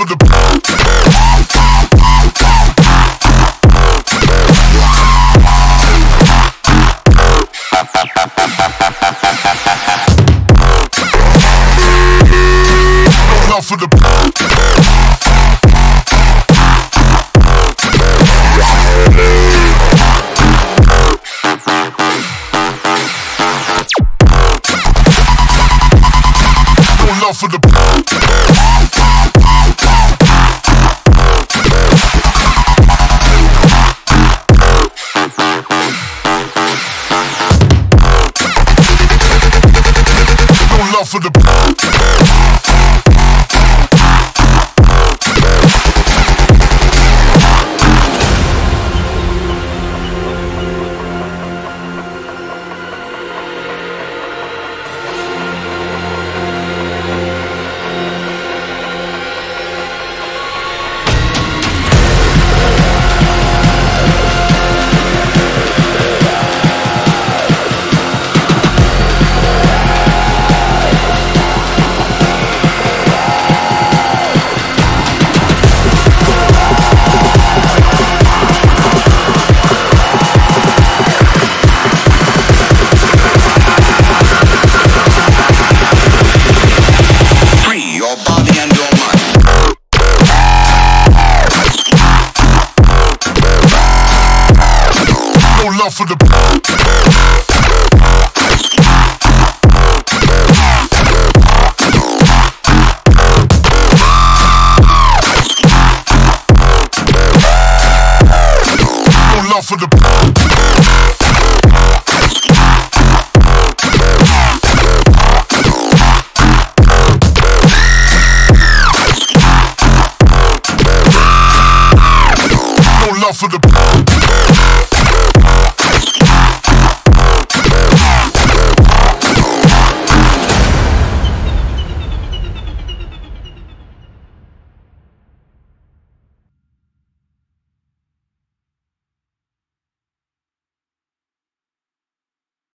for the not for the for the no love for the love for the no love for the no love for the